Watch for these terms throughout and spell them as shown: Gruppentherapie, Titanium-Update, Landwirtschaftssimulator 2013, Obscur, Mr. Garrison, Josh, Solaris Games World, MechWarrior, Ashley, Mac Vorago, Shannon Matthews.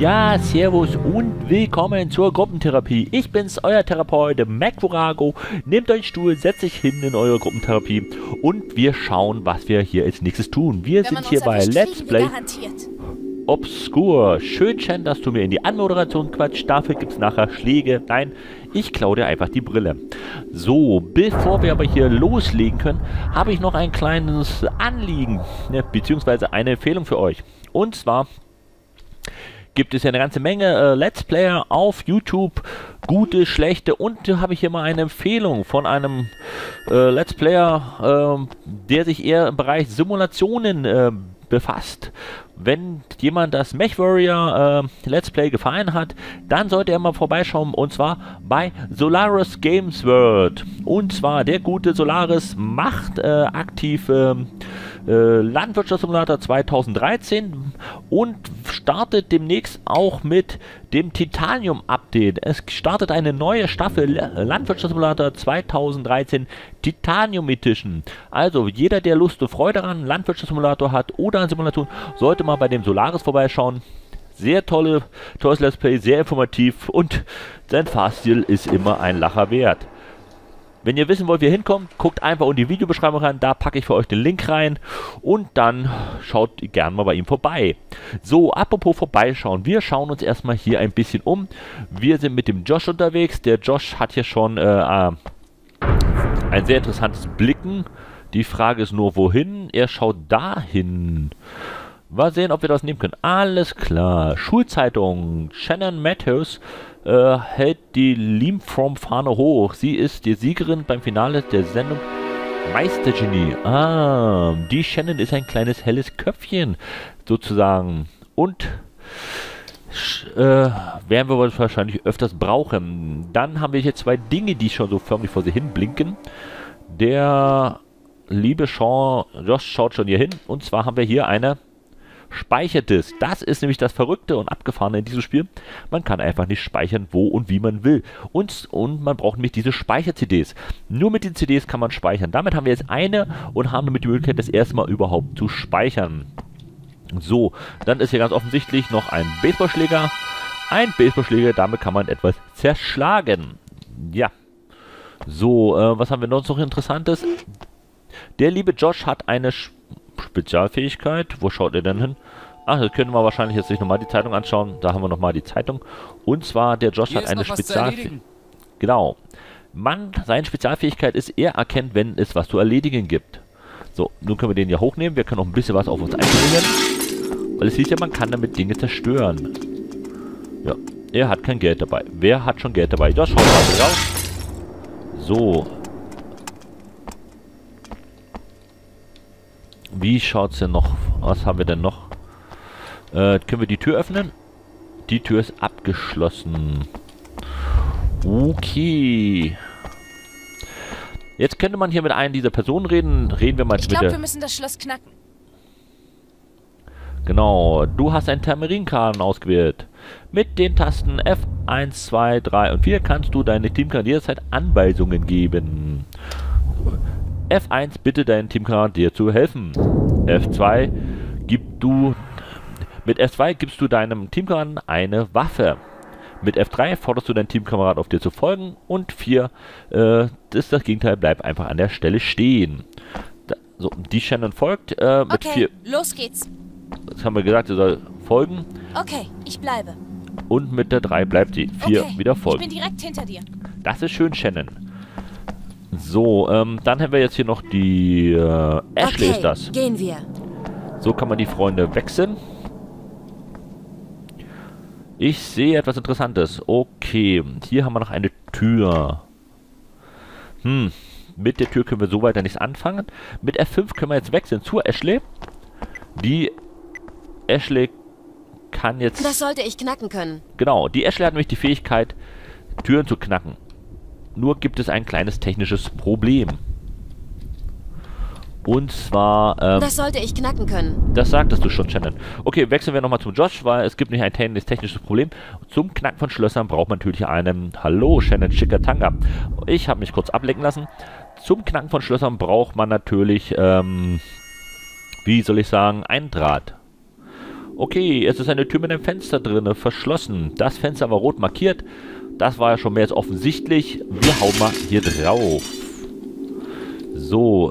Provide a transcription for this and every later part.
Ja, servus und willkommen zur Gruppentherapie. Ich bin's, euer Therapeut, Mac Vorago. Nehmt euren Stuhl, setzt euch hin in eure Gruppentherapie und wir schauen, was wir hier als nächstes tun. Wir sind hier bei Let's Play Obscur. Schön, Shannon, dass du mir in die Anmoderation quatscht. Dafür gibt's nachher Schläge. Nein, ich klaue dir einfach die Brille. So, bevor wir aber hier loslegen können, habe ich noch ein kleines Anliegen, beziehungsweise eine Empfehlung für euch. Und zwar gibt es ja eine ganze Menge Let's Player auf YouTube, gute, schlechte, und da habe ich hier mal eine Empfehlung von einem Let's Player, der sich eher im Bereich Simulationen befasst. Wenn jemand das MechWarrior Let's Play gefallen hat, dann sollte er mal vorbeischauen, und zwar bei Solaris Games World. Und zwar der gute Solaris macht aktiv Landwirtschaftssimulator 2013 und startet demnächst auch mit dem Titanium-Update. Es startet eine neue Staffel Landwirtschaftssimulator 2013 Titanium Edition. Also jeder, der Lust und Freude an Landwirtschaftssimulator hat oder an Simulation, sollte mal bei dem Solaris vorbeischauen. Sehr tolles Let's Play, sehr informativ und sein Fahrstil ist immer ein Lacher wert. Wenn ihr wissen wollt, wie ihr hinkommt, guckt einfach in die Videobeschreibung rein, da packe ich für euch den Link rein und dann schaut gerne mal bei ihm vorbei. So, apropos vorbeischauen, wir schauen uns erstmal hier ein bisschen um. Wir sind mit dem Josh unterwegs, der Josh hat hier schon ein sehr interessantes Blicken. Die Frage ist nur, wohin? Er schaut dahin. Mal sehen, ob wir das nehmen können. Alles klar. Schulzeitung. Shannon Matthews hält die Limform-Fahne hoch. Sie ist die Siegerin beim Finale der Sendung Meistergenie. Ah, die Shannon ist ein kleines helles Köpfchen, sozusagen. Und werden wir wahrscheinlich öfters brauchen. Dann haben wir hier zwei Dinge, die schon so förmlich vor sich hin blinken. Der liebe Josh schaut schon hier hin. Und zwar haben wir hier eine Speicherdisk. Das ist nämlich das Verrückte und Abgefahrene in diesem Spiel. Man kann einfach nicht speichern, wo und wie man will. Und man braucht nämlich diese Speicher-CDs. Nur mit den CDs kann man speichern. Damit haben wir jetzt eine und haben damit die Möglichkeit, das erste Mal überhaupt zu speichern. So, dann ist hier ganz offensichtlich noch ein Baseballschläger. Ein Baseballschläger, damit kann man etwas zerschlagen. Ja. So, was haben wir sonst noch Interessantes? Der liebe Josh hat eine Spezialfähigkeit. Wo schaut ihr denn hin? Ach, das können wir wahrscheinlich jetzt nicht nochmal die Zeitung anschauen. Da haben wir nochmal die Zeitung. Und zwar, der Josh hat eine Spezialfähigkeit. Genau. Seine Spezialfähigkeit ist, er erkennt, wenn es was zu erledigen gibt. So, nun können wir den hier hochnehmen. Wir können noch ein bisschen was auf uns einbringen. Weil es hieß ja, man kann damit Dinge zerstören. Ja, er hat kein Geld dabei. Wer hat schon Geld dabei? Josh, schaut mal raus. So. Wie schaut's denn noch? Was haben wir denn noch? Können wir die Tür öffnen? Die Tür ist abgeschlossen. Okay. Jetzt könnte man hier mit einer dieser Personen reden. Reden wir mal mit der... Ich glaube, wir müssen das Schloss knacken. Genau. Du hast einen Terminkarten ausgewählt. Mit den Tasten F1, 2, 3 und 4 kannst du deine Teamkarten jederzeit Anweisungen geben. F1, bitte deinen Teamkameraden dir zu helfen. F2, mit F2 gibst du deinem Teamkameraden eine Waffe. Mit F3 forderst du deinen Teamkameraden auf dir zu folgen. Und 4, ist das Gegenteil, bleib einfach an der Stelle stehen. So, die Shannon folgt. Mit okay, 4, los geht's. Das haben wir gesagt, sie soll folgen. Okay, ich bleibe. Und mit der 3 bleibt sie. 4 okay, wieder folgen. Ich bin direkt hinter dir. Das ist schön, Shannon. So, dann haben wir jetzt hier noch die Ashley, okay, ist das. Gehen wir. So kann man die Freunde wechseln. Ich sehe etwas Interessantes. Okay, hier haben wir noch eine Tür. Hm, mit der Tür können wir so weiter nichts anfangen. Mit F5 können wir jetzt wechseln zur Ashley. Die Ashley kann jetzt... Das sollte ich knacken können. Genau, die Ashley hat nämlich die Fähigkeit, Türen zu knacken. Nur gibt es ein kleines technisches Problem. Und zwar... das sollte ich knacken können. Das sagtest du schon, Shannon. Okay, wechseln wir nochmal zum Josh, weil es gibt nicht ein technisches Problem. Zum Knacken von Schlössern braucht man natürlich einen... Hallo, Shannon, schicker Tanga. Ich habe mich kurz ablenken lassen. Zum Knacken von Schlössern braucht man natürlich... wie soll ich sagen? Einen Draht. Okay, es ist eine Tür mit einem Fenster drin, verschlossen. Das Fenster war rot markiert. Das war ja schon mehr als offensichtlich. Wir hauen mal hier drauf. So,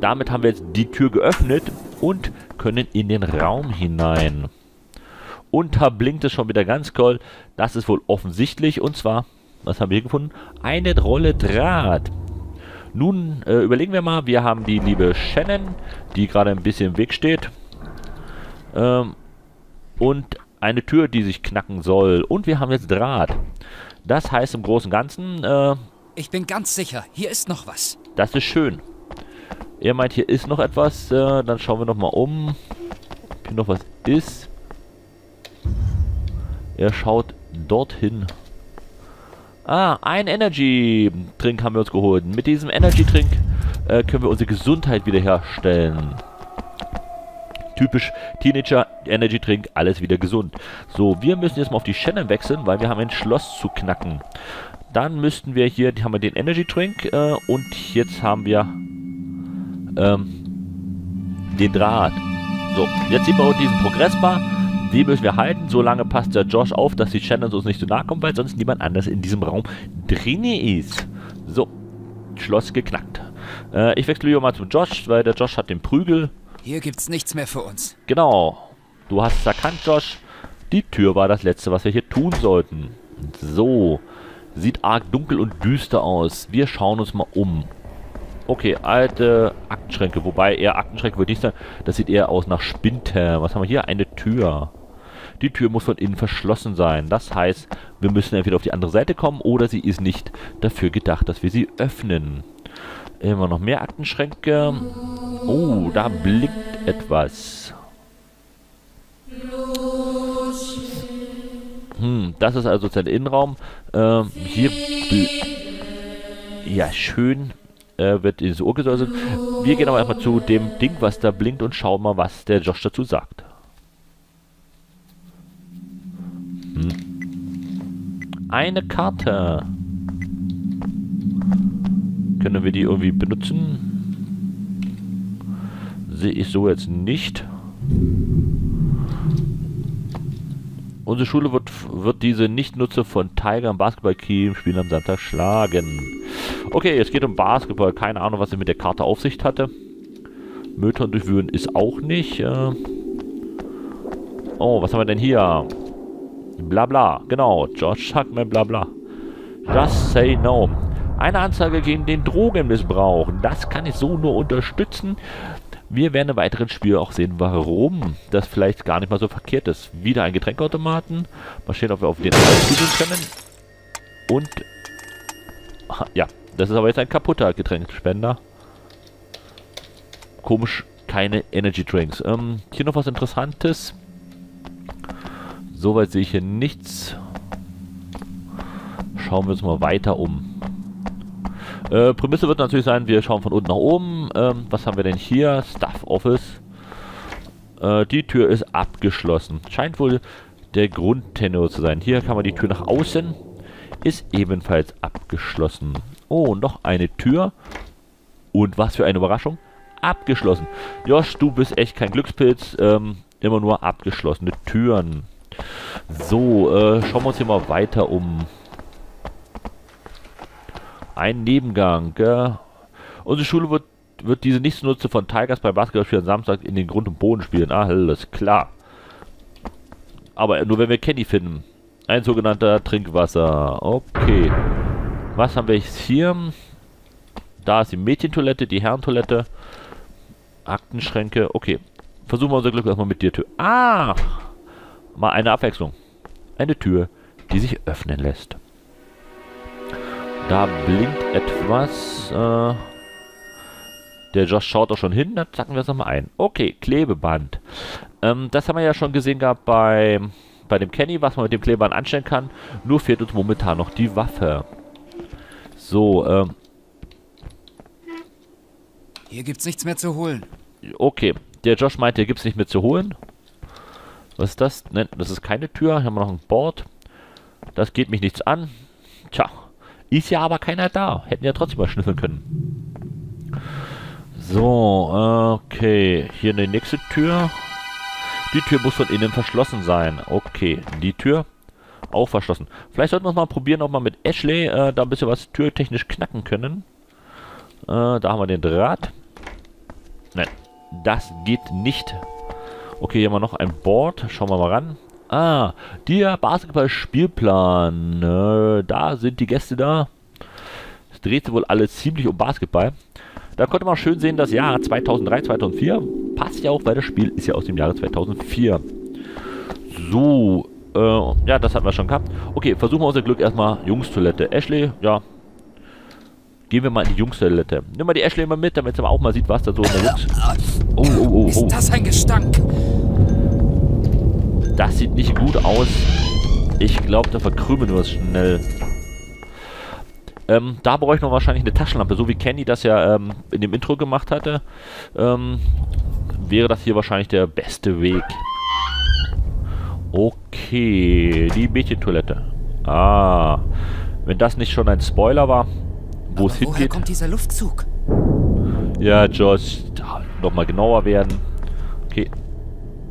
damit haben wir jetzt die Tür geöffnet und können in den Raum hinein. Und da blinkt es schon wieder ganz cool. Das ist wohl offensichtlich. Und zwar, was haben wir hier gefunden? Eine Rolle Draht. Nun überlegen wir mal, wir haben die liebe Shannon, die gerade ein bisschen im Weg steht. Und eine Tür, die sich knacken soll. Und wir haben jetzt Draht. Das heißt im Großen und Ganzen... ich bin ganz sicher, hier ist noch was. Das ist schön. Er meint, hier ist noch etwas. Dann schauen wir nochmal um, ob hier noch was ist. Er schaut dorthin. Ah, ein Energy-Trink haben wir uns geholt. Mit diesem Energy-Trink können wir unsere Gesundheit wiederherstellen. Typisch Teenager-Energy-Trink, alles wieder gesund. So, wir müssen jetzt mal auf die Shannon wechseln, weil wir haben ein Schloss zu knacken. Dann müssten wir hier, haben wir den Energy-Trink und jetzt haben wir den Draht. So, jetzt sehen wir diesen Progressbar. Die müssen wir halten. Solange passt der Josh auf, dass die Shannon uns nicht so nahe kommt, weil sonst niemand anders in diesem Raum drin ist. So, Schloss geknackt. Ich wechsle hier mal zum Josh, weil der Josh hat den Prügel. Hier gibt's nichts mehr für uns. Genau. Du hast es erkannt, Josh. Die Tür war das Letzte, was wir hier tun sollten. So. Sieht arg dunkel und düster aus. Wir schauen uns mal um. Okay, alte Aktenschränke. Wobei, eher Aktenschränke würde ich sagen. Das sieht eher aus nach Spinte. Was haben wir hier? Eine Tür. Die Tür muss von innen verschlossen sein. Das heißt, wir müssen entweder auf die andere Seite kommen oder sie ist nicht dafür gedacht, dass wir sie öffnen. Immer noch mehr Aktenschränke. Oh, da blinkt etwas. Das ist also der Innenraum. Hier... Ja, schön wird diese Uhr gesäuselt. Wir gehen aber erstmal zu dem Ding, was da blinkt und schauen mal, was der Josh dazu sagt. Eine Karte. Können wir die irgendwie benutzen? Sehe ich so jetzt nicht. Unsere Schule wird diese Nichtnutze von Tiger im Basketball-Team spielen am Samstag schlagen. Okay, es geht um Basketball. Keine Ahnung, was sie mit der Karte auf sich hatte. Mülltonnen durchwühlen ist auch nicht. Oh, was haben wir denn hier? Blabla. Genau, George sagt mir Blabla. Just say no. Eine Anzeige gegen den Drogenmissbrauch. Das kann ich so nur unterstützen. Wir werden im weiteren Spiel auch sehen, warum das vielleicht gar nicht mal so verkehrt ist. Wieder ein Getränkautomaten. Mal schauen, ob wir auf den ausgehen können. Und... Aha, ja, das ist aber jetzt ein kaputter Getränkespender. Komisch, keine Energy Drinks. Hier noch was Interessantes. Soweit sehe ich hier nichts. Schauen wir uns mal weiter um. Prämisse wird natürlich sein, wir schauen von unten nach oben. Was haben wir denn hier? Staff Office. Die Tür ist abgeschlossen. Scheint wohl der Grundtenor zu sein. Hier kann man die Tür nach außen. Ist ebenfalls abgeschlossen. Oh, noch eine Tür. Und was für eine Überraschung. Abgeschlossen. Josh, du bist echt kein Glückspilz. Immer nur abgeschlossene Türen. So, schauen wir uns hier mal weiter um. Ein Nebengang. Unsere Schule wird diese Nichtsnutze von Tigers beim Basketballspiel am Samstag in den Grund und Boden spielen. Ah, alles klar. Aber nur wenn wir Kenny finden. Ein sogenannter Trinkwasser. Okay. Was haben wir jetzt hier? Da ist die Mädchentoilette, die Herrentoilette. Aktenschränke. Okay. Versuchen wir unser Glück erstmal mit der Tür. Ah! Mal eine Abwechslung. Eine Tür, die sich öffnen lässt. Da blinkt etwas. Der Josh schaut auch schon hin. Dann zacken wir es nochmal ein. Okay, Klebeband. Das haben wir ja schon gesehen gehabt bei dem Kenny, was man mit dem Klebeband anstellen kann. Nur fehlt uns momentan noch die Waffe. So, Hier gibt's nichts mehr zu holen. Okay, der Josh meinte, hier gibt's nichts mehr zu holen. Was ist das? Nein, das ist keine Tür. Hier haben wir noch ein Board. Das geht mich nichts an. Tja. Ist ja aber keiner da. Hätten ja trotzdem mal schnüffeln können. So, okay. Hier eine nächste Tür. Die Tür muss von innen verschlossen sein. Okay, die Tür auch verschlossen. Vielleicht sollten wir es mal probieren, ob wir mit Ashley da ein bisschen was türtechnisch knacken können. Da haben wir den Draht. Nein, das geht nicht. Okay, hier haben wir noch ein Board. Schauen wir mal ran. Ah, der Basketball-Spielplan. Da sind die Gäste da. Es dreht sich wohl alles ziemlich um Basketball. Da konnte man schön sehen, das Jahr 2003, 2004. Passt ja auch, weil das Spiel ist ja aus dem Jahre 2004. So, ja, das hatten wir schon gehabt. Okay, versuchen wir unser Glück erstmal. Jungstoilette. Ashley, ja. Gehen wir mal in die Jungstoilette. Nimm mal die Ashley mal mit, damit sie auch mal sieht, was da so in der Jungs... Oh, oh, oh, oh. Ist das ein Gestank? Das sieht nicht gut aus. Ich glaube, da verkrümeln wir es schnell. Da brauche ich noch wahrscheinlich eine Taschenlampe, so wie Kenny das ja in dem Intro gemacht hatte. Wäre das hier wahrscheinlich der beste Weg. Okay, die Mädchentoilette. Ah, wenn das nicht schon ein Spoiler war, wo es hingeht. Woher kommt dieser Luftzug? Ja, Josh, nochmal genauer werden. Okay,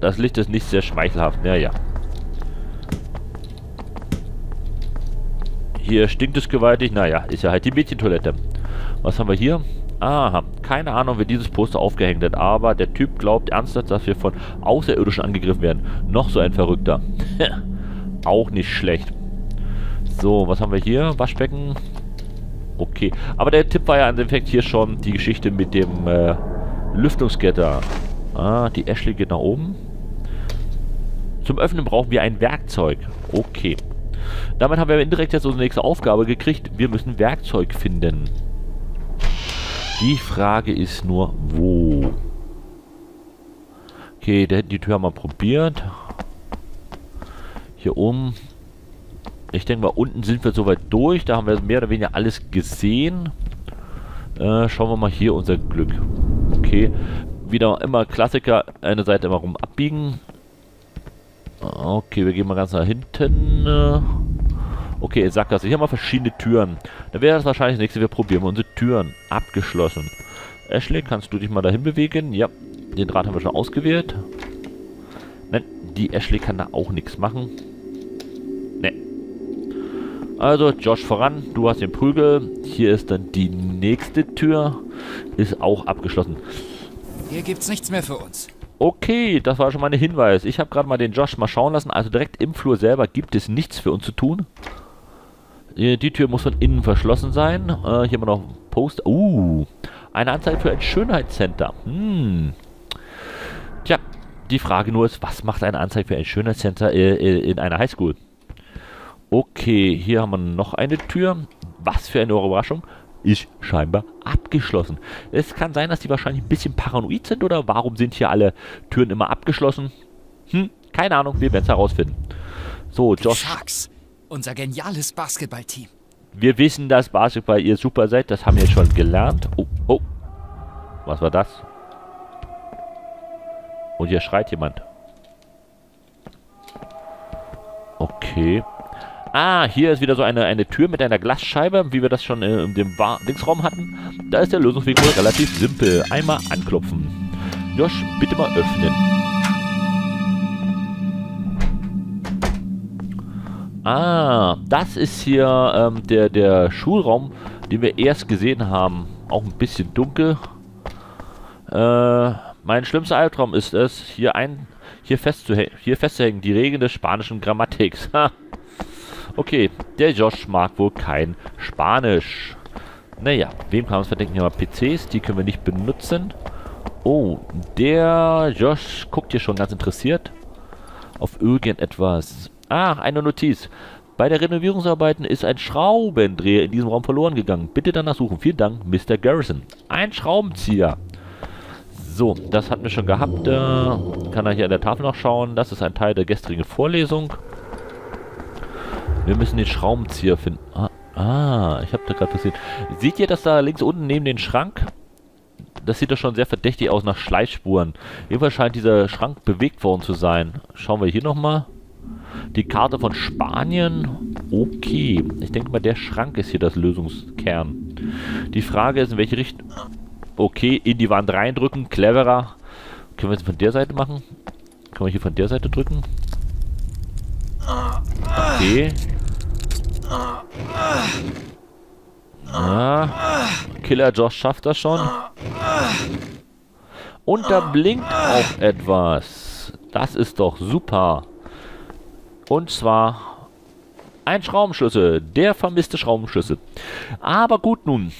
das Licht ist nicht sehr schmeichelhaft, naja. Hier stinkt es gewaltig. Naja, ist ja halt die Mädchentoilette. Was haben wir hier? Aha, keine Ahnung, wer dieses Poster aufgehängt hat. Aber der Typ glaubt ernsthaft, dass wir von Außerirdischen angegriffen werden. Noch so ein Verrückter. Auch nicht schlecht. So, was haben wir hier? Waschbecken. Okay. Aber der Tipp war ja im Endeffekt hier schon die Geschichte mit dem Lüftungsgitter. Ah, die Ashley geht nach oben. Zum Öffnen brauchen wir ein Werkzeug. Okay. Damit haben wir indirekt jetzt unsere nächste Aufgabe gekriegt. Wir müssen Werkzeug finden. Die Frage ist nur, wo? Okay, die Tür haben wir probiert. Hier oben. Ich denke mal, unten sind wir soweit durch. Da haben wir mehr oder weniger alles gesehen. Schauen wir mal hier unser Glück. Okay. Wieder immer Klassiker. Eine Seite immer rum abbiegen. Okay, wir gehen mal ganz nach hinten. Okay, Sackgasse. Hier haben wir verschiedene Türen. Da wäre das wahrscheinlich das nächste. Wir probieren mal unsere Türen. Abgeschlossen. Ashley, kannst du dich mal dahin bewegen? Ja, den Draht haben wir schon ausgewählt. Nein, die Ashley kann da auch nichts machen. Ne. Also, Josh voran. Du hast den Prügel. Hier ist dann die nächste Tür. Ist auch abgeschlossen. Hier gibt's nichts mehr für uns. Okay, das war schon mal ein Hinweis. Ich habe gerade mal den Josh mal schauen lassen. Also direkt im Flur selber gibt es nichts für uns zu tun. Die Tür muss von innen verschlossen sein. Hier haben wir noch einen Post. Eine Anzeige für ein Schönheitscenter. Tja, die Frage nur ist, was macht eine Anzeige für ein Schönheitscenter in einer Highschool? Okay, hier haben wir noch eine Tür. Was für eine Überraschung. Ist scheinbar abgeschlossen. Es kann sein, dass die wahrscheinlich ein bisschen paranoid sind, oder warum sind hier alle Türen immer abgeschlossen? Hm, keine Ahnung, wir werden es herausfinden. So, Josh. Sharks, unser geniales Basketballteam. Wir wissen, dass Basketball ihr super seid, das haben wir schon gelernt. Oh, oh. Was war das? Und hier schreit jemand. Okay. Ah, hier ist wieder so eine Tür mit einer Glasscheibe, wie wir das schon in dem Dingsraum hatten. Da ist der Lösungsweg wohl relativ simpel. Einmal anklopfen. Josh, bitte mal öffnen. Ah, das ist hier der Schulraum, den wir erst gesehen haben. Auch ein bisschen dunkel. Mein schlimmster Albtraum ist es, hier festzuhängen. Die Regeln des spanischen Grammatiks. Ha. Okay, der Josh mag wohl kein Spanisch. Naja, wem kann man es verdenken? Hier haben wir PCs, die können wir nicht benutzen. Oh, der Josh guckt hier schon ganz interessiert auf irgendetwas. Ach, eine Notiz. Bei der Renovierungsarbeiten ist ein Schraubendreher in diesem Raum verloren gegangen. Bitte danach suchen. Vielen Dank, Mr. Garrison. Ein Schraubenzieher. So, das hatten wir schon gehabt. Kann er hier an der Tafel noch schauen. Das ist ein Teil der gestrigen Vorlesung. Wir müssen den Schraubenzieher finden. Ich habe da gerade gesehen. Seht ihr das da links unten neben den Schrank? Das sieht doch schon sehr verdächtig aus nach Schleifspuren. Jedenfalls scheint dieser Schrank bewegt worden zu sein. Schauen wir hier nochmal. Die Karte von Spanien. Okay. Ich denke mal, der Schrank ist hier das Lösungskern. Die Frage ist, in welche Richtung... Okay, in die Wand reindrücken, cleverer. Können wir es von der Seite machen? Können wir hier von der Seite drücken? Okay. Ah, Killer Josh schafft das schon. Und da blinkt auch etwas. Das ist doch super. Und zwar ein Schraubenschlüssel. Der vermisste Schraubenschlüssel. Aber gut nun.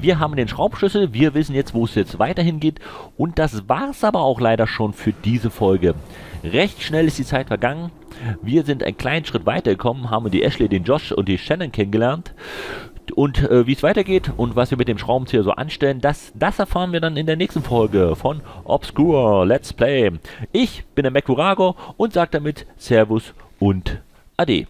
Wir haben den Schraubenschlüssel, wir wissen jetzt, wo es jetzt weiterhin geht. Und das war es aber auch leider schon für diese Folge. Recht schnell ist die Zeit vergangen. Wir sind einen kleinen Schritt weitergekommen, haben die Ashley, den Josh und die Shannon kennengelernt. Und wie es weitergeht und was wir mit dem Schraubenzieher so anstellen, das erfahren wir dann in der nächsten Folge von Obscur Let's Play. Ich bin der Mac Vorago und sage damit Servus und Ade.